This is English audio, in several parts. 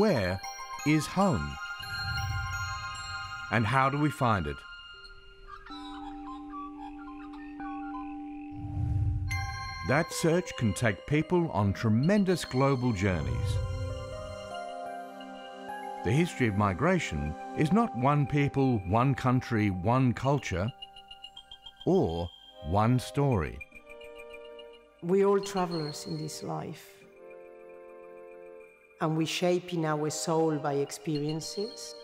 Where is home? And how do we find it? That search can take people on tremendous global journeys. The history of migration is not one people, one country, one culture, or one story. We're all travelers in this life, and we shape in our soul by experiences.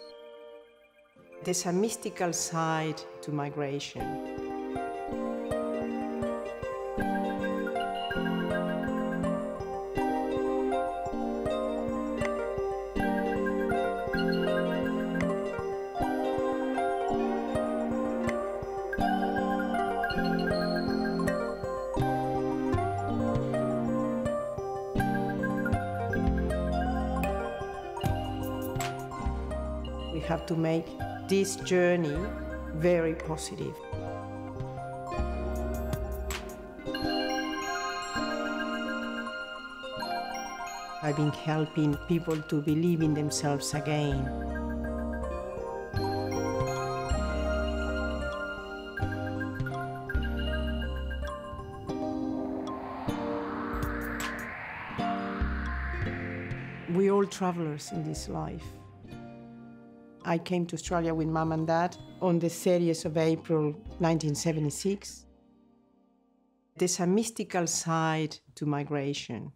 There's a mystical side to migration. To make this journey very positive. I've been helping people to believe in themselves again. We're all travelers in this life. I came to Australia with Mum and Dad on the 30th of April, 1976. There's a mystical side to migration.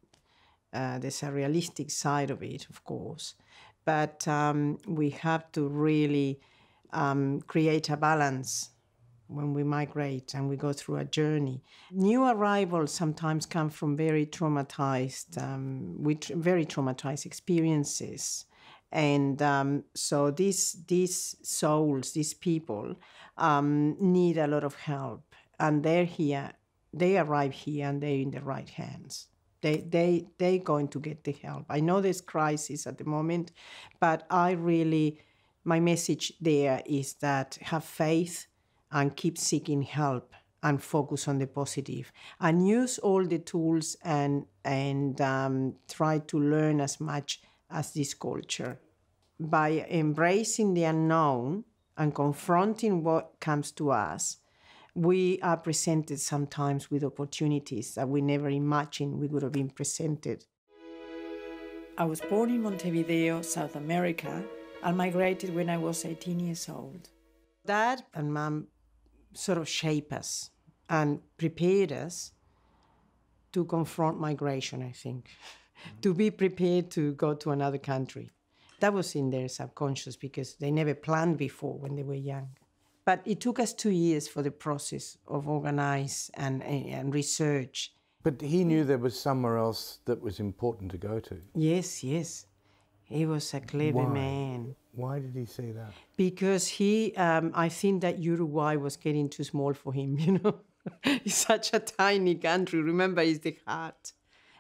There's a realistic side of it, of course. But we have to really create a balance when we migrate and we go through a journey. New arrivals sometimes come from very traumatized, very traumatized experiences. And so these souls, these people, need a lot of help. And they're here, they arrive here, and they're in the right hands. They're going to get the help. I know there's crisis at the moment, but I really, my message there is that have faith and keep seeking help and focus on the positive. And use all the tools and try to learn as much as this culture. By embracing the unknown and confronting what comes to us, we are presented sometimes with opportunities that we never imagined we would have been presented. I was born in Montevideo, South America, and migrated when I was 18 years old. Dad and Mum sort of shaped us and prepared us to confront migration, I think. To be prepared to go to another country. That was in their subconscious because they never planned before when they were young. But it took us 2 years for the process of organize and research. But he knew there was somewhere else that was important to go to. Yes, yes. He was a clever man. Why did he say that? Because he, I think that Uruguay was getting too small for him, you know. It's such a tiny country. Remember, it's the heart.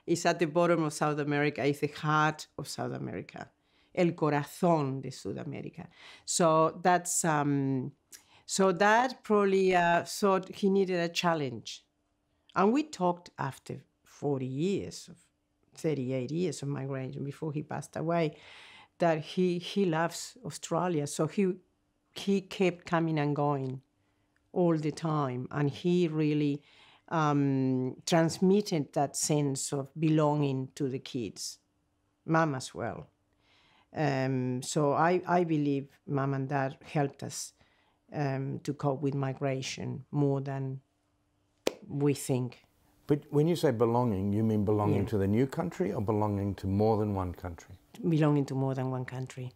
It's at the bottom of South America. It's the heart of South America, el corazón de Sudamérica. So that's so Dad probably thought he needed a challenge, and we talked after 40 years, 38 years of migration before he passed away, that he loves Australia. So he kept coming and going all the time, and he really. Transmitted that sense of belonging to the kids, Mum as well. So I believe Mum and Dad helped us to cope with migration more than we think. But when you say belonging, you mean belonging to the new country or belonging to more than one country? Belonging to more than one country.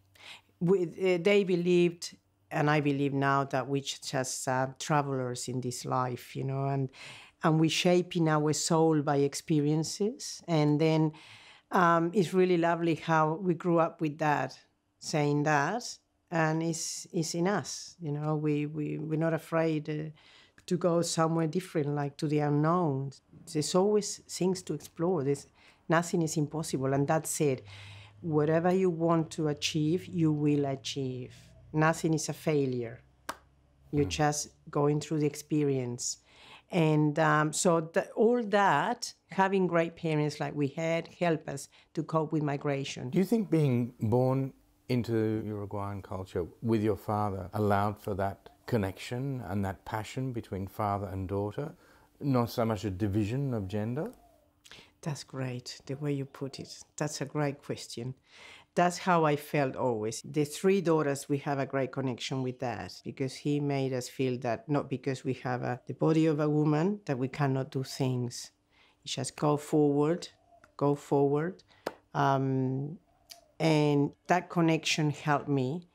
They believed, and I believe now, that we're just travelers in this life, you know, and we shape in our soul by experiences. And then it's really lovely how we grew up with that, saying that, and it's in us, you know. We're not afraid to go somewhere different, like to the unknown. There's always things to explore. There's, nothing is impossible. And that said, whatever you want to achieve, you will achieve. Nothing is a failure. You're just going through the experience. And all that, having great parents like we had, helped us to cope with migration. Do you think being born into Uruguayan culture with your father allowed for that connection and that passion between father and daughter, not so much a division of gender? That's great, the way you put it. That's a great question. That's how I felt always. The three daughters, we have a great connection with Dad, because he made us feel that not because we have the body of a woman that we cannot do things. You just go forward. And that connection helped me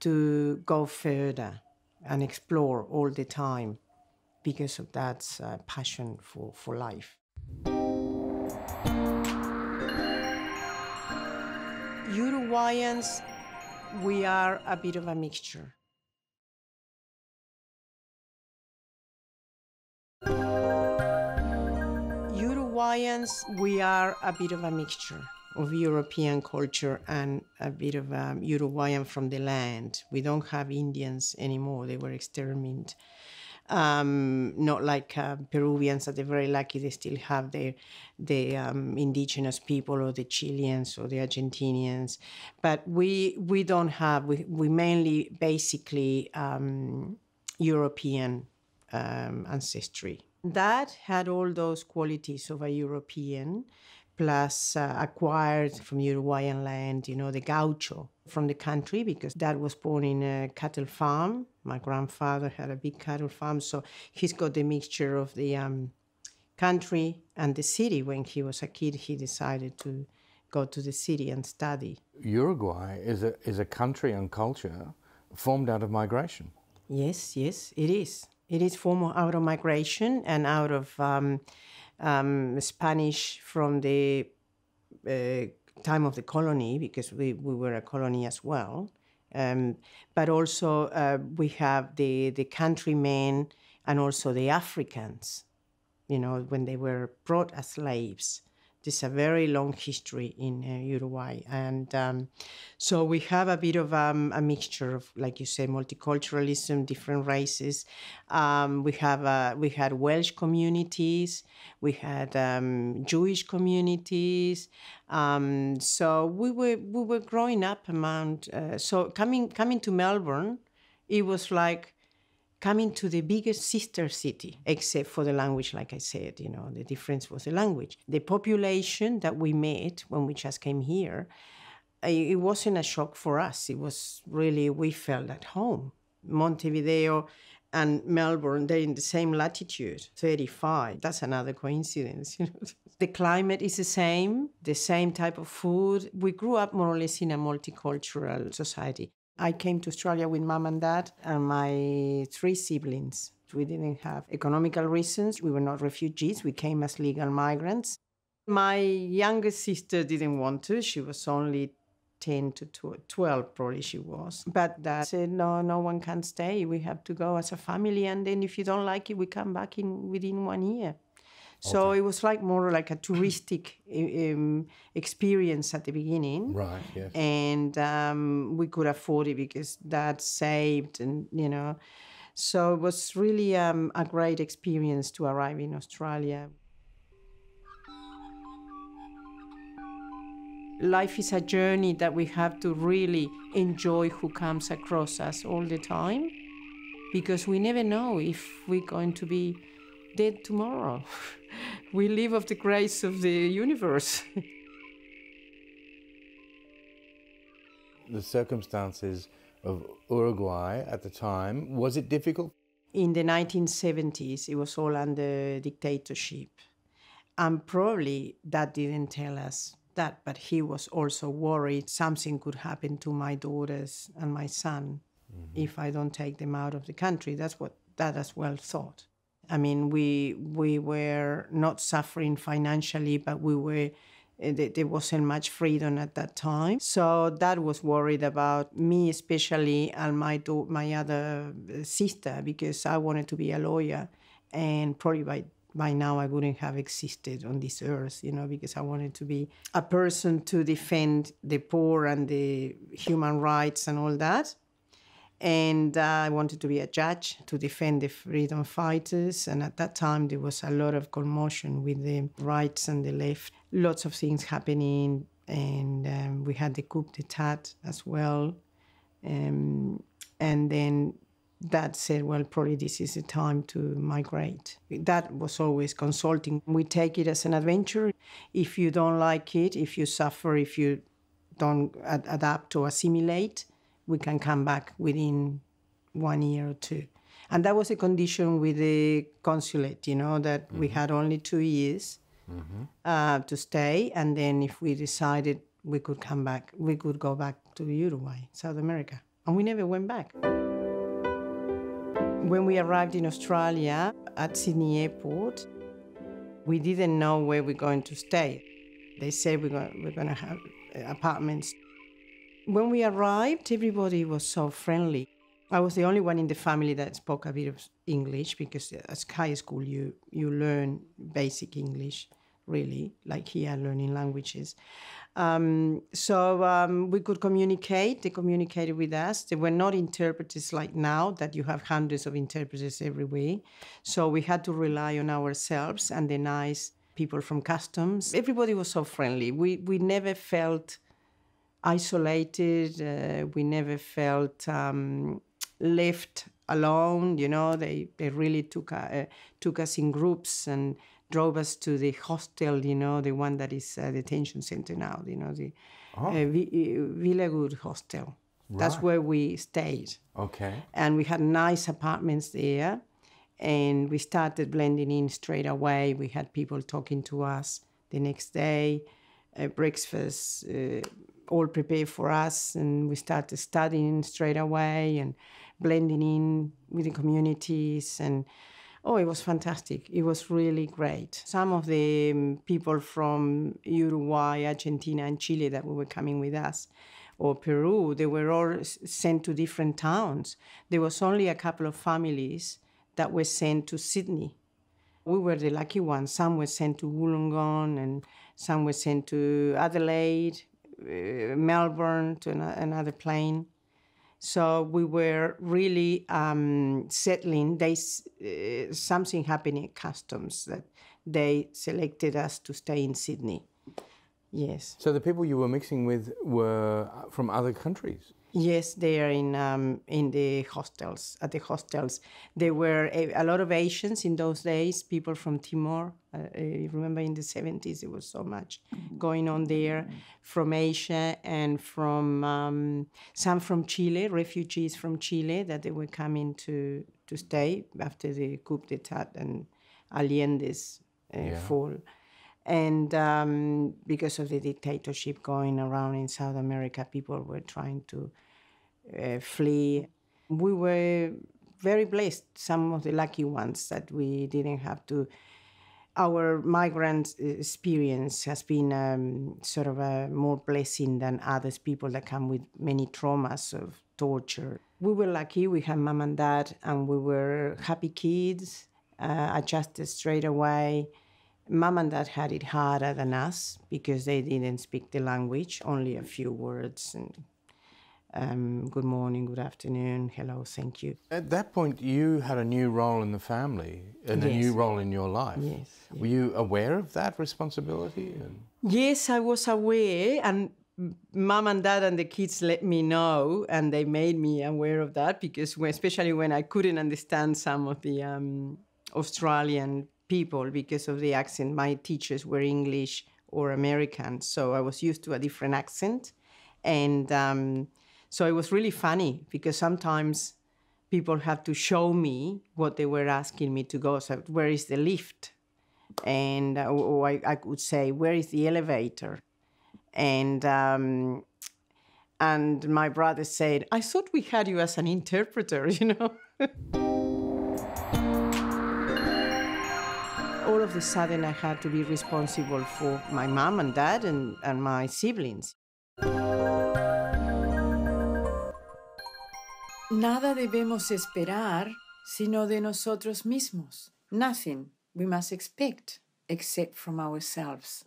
to go further and explore all the time because of Dad's passion for life. Uruguayans, we are a bit of a mixture. Uruguayans, we are a bit of a mixture of European culture and a bit of Uruguayan from the land. We don't have Indians anymore, they were exterminated. Not like Peruvians that they're very lucky they still have their indigenous people, or the Chileans or the Argentinians. But we don't have, we mainly basically European ancestry. That had all those qualities of a European, plus acquired from Uruguayan land, you know, the gaucho from the country, because Dad was born in a cattle farm. My grandfather had a big cattle farm, so he's got the mixture of the country and the city. When he was a kid, he decided to go to the city and study. Uruguay is a country and culture formed out of migration. Yes, yes, it is. It is formed out of migration and out of Spanish from the time of the colony, because we were a colony as well. But also we have the countrymen and also the Africans, you know, when they were brought as slaves. This is a very long history in Uruguay. And so we have a bit of a mixture of, like you say, multiculturalism, different races. We had Welsh communities, we had Jewish communities. So we were growing up among, so coming to Melbourne, it was like coming to the biggest sister city, except for the language, like I said, you know, the difference was the language. The population that we met when we just came here, it wasn't a shock for us. It was really, we felt at home. Montevideo and Melbourne, they're in the same latitude, 35. That's another coincidence, you know. The climate is the same type of food. We grew up more or less in a multicultural society. I came to Australia with Mum and Dad and my three siblings. We didn't have economical reasons. We were not refugees. We came as legal migrants. My youngest sister didn't want to. She was only 10 to 12, probably she was. But Dad said, no, no one can stay. We have to go as a family. And then if you don't like it, we come back in within 1 year. So okay. It was like more like a touristic experience at the beginning. Right, yes. And we could afford it because Dad saved and, you know. So it was really a great experience to arrive in Australia. Life is a journey that we have to really enjoy who comes across us all the time, because we never know if we're going to be dead tomorrow. We live off the grace of the universe. The circumstances of Uruguay at the time, was it difficult? In the 1970s, it was all under dictatorship. And probably Dad didn't tell us that, but he was also worried something could happen to my daughters and my son if I don't take them out of the country. That's what Dad as well thought. I mean, we were not suffering financially, but we were, there wasn't much freedom at that time. So Dad was worried about me especially and my other sister, because I wanted to be a lawyer, and probably by now I wouldn't have existed on this earth, you know, because I wanted to be a person to defend the poor and the human rights and all that. And I wanted to be a judge to defend the freedom fighters. And at that time, there was a lot of commotion with the rights and the left. Lots of things happening. And we had the coup d'etat as well. And then Dad said, well, probably this is the time to migrate. That was always consulting. We take it as an adventure. If you don't like it, if you suffer, if you don't adapt or assimilate, we can come back within 1 year or two. And that was a condition with the consulate, you know, that we had only 2 years to stay. And then if we decided we could come back, we could go back to Uruguay, South America. And we never went back. When we arrived in Australia at Sydney Airport, we didn't know where we're going to stay. They said we're going to have apartments. When we arrived, everybody was so friendly. I was the only one in the family that spoke a bit of English because at high school you learn basic English, really, like here learning languages. We could communicate. They communicated with us. They were not interpreters like now that you have hundreds of interpreters everywhere. So we had to rely on ourselves and the nice people from customs. Everybody was so friendly. We never felt isolated, we never felt left alone, you know. They really took us in groups and drove us to the hostel, you know, the one that is the detention center now, you know, the Villegood hostel. Right. That's where we stayed. Okay. And we had nice apartments there, and we started blending in straight away. We had people talking to us the next day, breakfast, all prepared for us, and we started studying straight away and blending in with the communities, and it was fantastic. It was really great. Some of the people from Uruguay, Argentina and Chile that were coming with us, or Peru, they were all sent to different towns. There was only a couple of families that were sent to Sydney. We were the lucky ones. Some were sent to Wollongong, and some were sent to Adelaide, Melbourne, to another plane. So we were really settling. Something happened at customs that they selected us to stay in Sydney. Yes. So the people you were mixing with were from other countries? Yes, they are in the hostels, at the hostels. There were a lot of Asians in those days, people from Timor. Remember in the 70s, there was so much going on there, from Asia and from some from Chile, refugees from Chile, that they were coming to stay after the coup d'etat and Allende's fall. And because of the dictatorship going around in South America, people were trying to flee. We were very blessed, some of the lucky ones, that we didn't have to. Our migrant experience has been sort of a more blessing than others, people that come with many traumas of torture. We were lucky. We had mom and dad, and we were happy kids, adjusted straight away. Mom and Dad had it harder than us because they didn't speak the language, only a few words, and good morning, good afternoon, hello, thank you. At that point, you had a new role in the family and a new role in your life. Yes. Were you aware of that responsibility? Yes, I was aware, and Mom and Dad and the kids let me know, and they made me aware of that, because especially when I couldn't understand some of the Australian people because of the accent. My teachers were English or American, so I was used to a different accent. And so it was really funny, because sometimes people had to show me what they were asking me to go. So, where is the lift? And I could say, where is the elevator? And my brother said, I thought we had you as an interpreter, you know? All of a sudden, I had to be responsible for my mom and dad and my siblings. Nada debemos esperar, sino de nosotros mismos. Nothing we must expect, except from ourselves.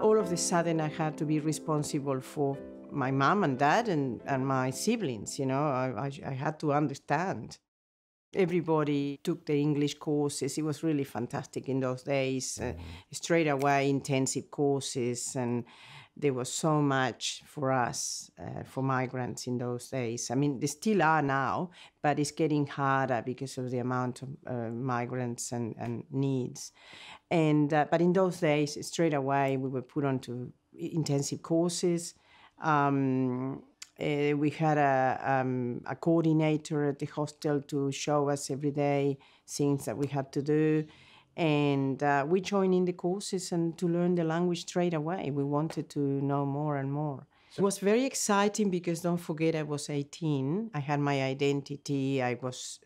All of a sudden, I had to be responsible for my mom and dad and my siblings, you know. I had to understand. Everybody took the English courses. It was really fantastic in those days. Straight away, intensive courses, and there was so much for us, for migrants in those days. I mean, there still are now, but it's getting harder because of the amount of migrants and needs. But in those days, straight away, we were put onto intensive courses. We had a coordinator at the hostel to show us every day things that we had to do. And we joined in the courses and to learn the language straight away. We wanted to know more and more. It was very exciting because, don't forget, I was 18. I had my identity. I was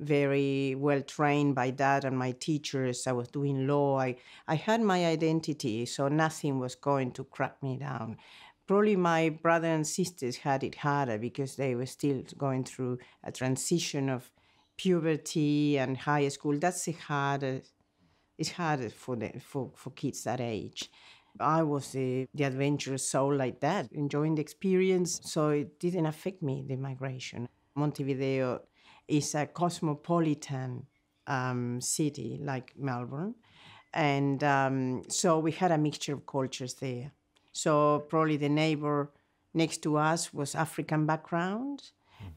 very well trained by dad and my teachers. I was doing law. I had my identity, so nothing was going to crack me down. Probably my brother and sisters had it harder because they were still going through a transition of puberty and high school. That's the hardest. It's harder for kids that age. I was the adventurous soul like that, enjoying the experience, so it didn't affect me, the migration. Montevideo is a cosmopolitan city like Melbourne, and so we had a mixture of cultures there. So probably the neighbor next to us was African background,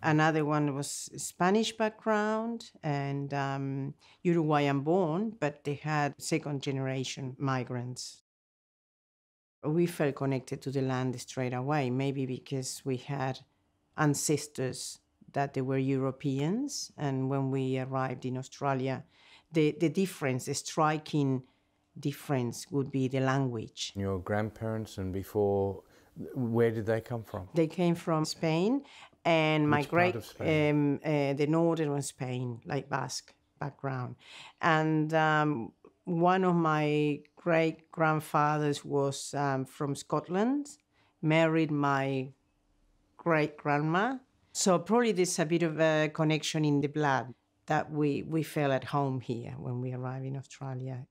another one was Spanish background, and Uruguayan born, but they had second generation migrants. We felt connected to the land straight away, maybe because we had ancestors that they were Europeans, and when we arrived in Australia, the difference, the striking difference would be the language. Your grandparents and before, where did they come from? They came from Spain, and which my great, part of Spain? The northern of Spain, like Basque background. And one of my great grandfathers was from Scotland, married my great grandma. So probably there's a bit of a connection in the blood that we felt at home here when we arrived in Australia.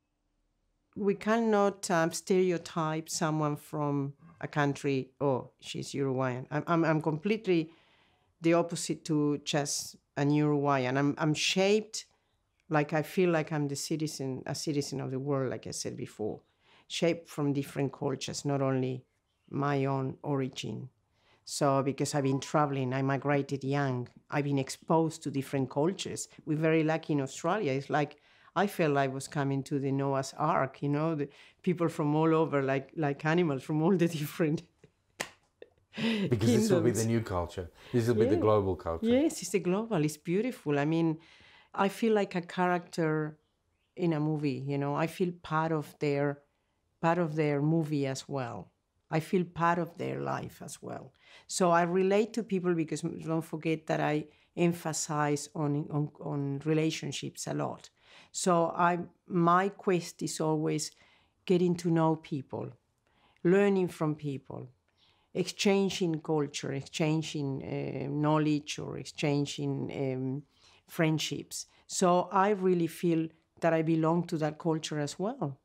We cannot stereotype someone from a country, oh, she's Uruguayan. I'm completely the opposite to just an Uruguayan. I'm shaped like I feel like I'm a citizen of the world, like I said before, shaped from different cultures, not only my own origin. So because I've been traveling, I migrated young, I've been exposed to different cultures. We're very lucky in Australia. It's like I felt I was coming to the Noah's Ark, you know, the people from all over, like animals from all the different Because kingdoms. This will be the new culture. This will be the global culture. Yes, it's the global. It's beautiful. I mean, I feel like a character in a movie, you know. I feel part of their movie as well. I feel part of their life as well. So I relate to people because don't forget that I emphasize on relationships a lot. So my quest is always getting to know people, learning from people, exchanging culture, exchanging knowledge, or exchanging friendships. So I really feel that I belong to that culture as well.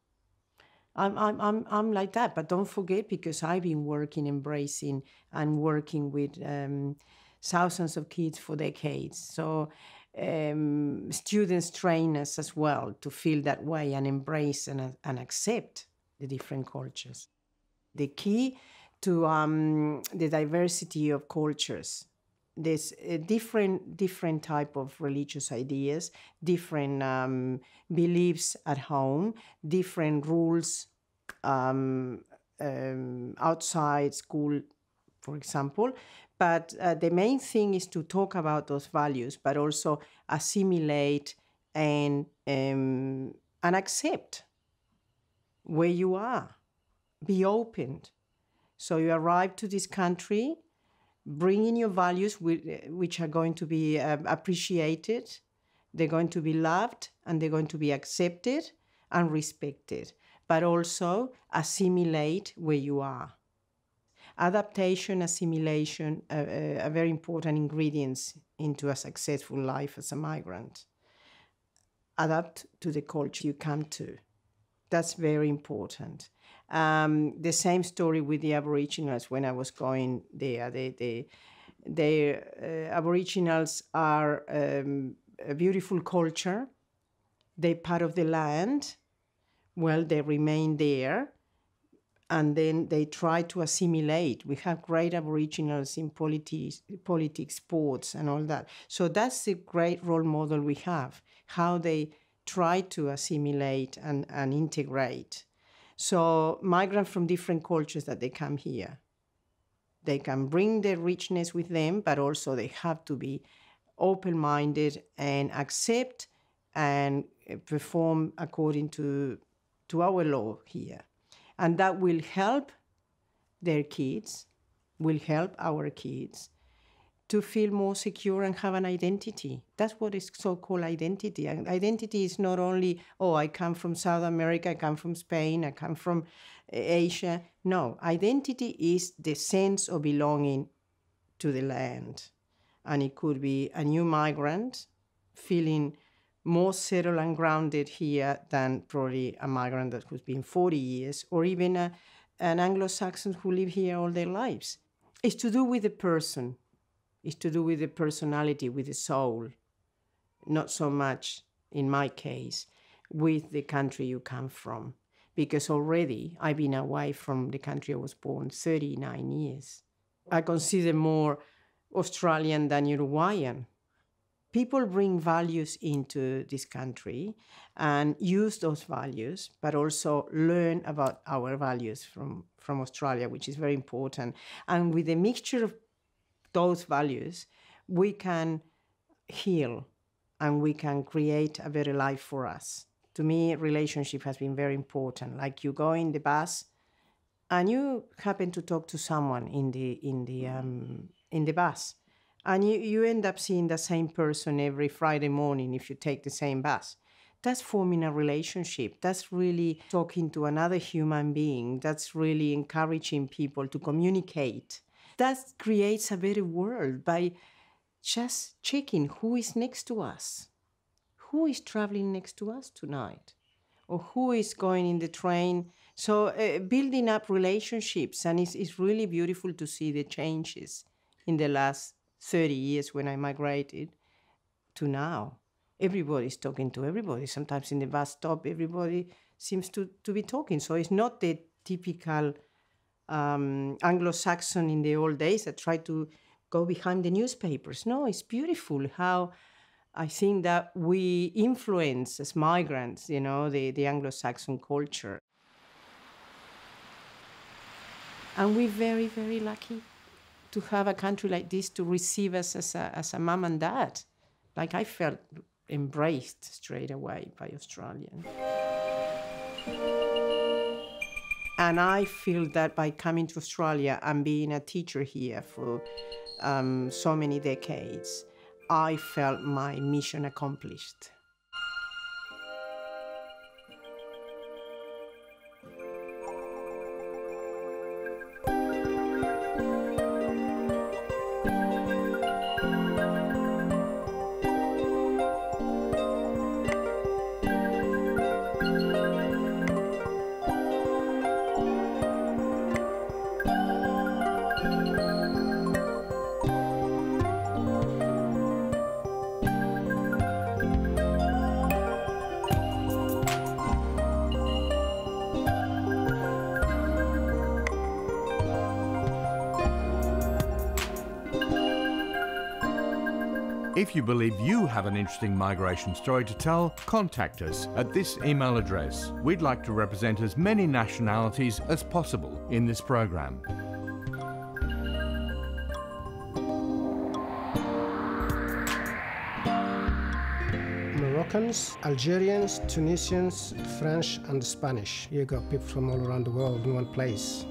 I'm like that, but don't forget, because I've been working, embracing, and working with thousands of kids for decades. So students train us as well to feel that way and embrace and accept the different cultures. The key to the diversity of cultures, there's a different type of religious ideas, different beliefs at home, different rules outside school, for example. But the main thing is to talk about those values, but also assimilate and accept where you are. Be open. So you arrive to this country, bring in your values, which are going to be appreciated, they're going to be loved, and they're going to be accepted and respected. But also assimilate where you are. Adaptation, assimilation are very important ingredients into a successful life as a migrant. Adapt to the culture you come to. That's very important. The same story with the Aboriginals when I was going there. The Aboriginals are a beautiful culture. They're part of the land. Well, they remain there, and then they try to assimilate. We have great Aboriginals in politics, sports, and all that. So that's the great role model we have, how they try to assimilate and integrate. So migrants from different cultures that they come here, they can bring their richness with them, but also they have to be open-minded and accept and perform according to our law here. And that will help their kids, will help our kids to feel more secure and have an identity. That's what is so-called identity. And identity is not only, oh, I come from South America, I come from Spain, I come from Asia. No, identity is the sense of belonging to the land. And it could be a new migrant feeling more settled and grounded here than probably a migrant that has been 40 years, or even an Anglo-Saxon who live here all their lives. It's to do with the person. It's to do with the personality, with the soul. Not so much, in my case, with the country you come from. Because already I've been away from the country I was born 39 years. I consider more Australian than Uruguayan. People bring values into this country and use those values, but also learn about our values from Australia, which is very important. And with a mixture of those values, we can heal and we can create a better life for us. To me, relationship has been very important. Like you go in the bus and you happen to talk to someone in the bus. And you end up seeing the same person every Friday morning if you take the same bus. That's forming a relationship. That's really talking to another human being. That's really encouraging people to communicate. That creates a better world by just checking who is next to us. Who is traveling next to us tonight? Or who is going in the train? So building up relationships, and it's really beautiful to see the changes in the last 30 years when I migrated to now. Everybody's talking to everybody. Sometimes in the bus stop, everybody seems to be talking. So it's not the typical Anglo-Saxon in the old days that tried to go behind the newspapers. No, it's beautiful how I think that we influence as migrants, you know, the Anglo-Saxon culture. And we're very, very lucky to have a country like this to receive us as a mom and dad. Like, I felt embraced straight away by Australians. And I feel that by coming to Australia and being a teacher here for so many decades, I felt my mission accomplished. If you believe you have an interesting migration story to tell, contact us at this email address. We'd like to represent as many nationalities as possible in this program. Moroccans, Algerians, Tunisians, French and Spanish. You got people from all around the world in one place.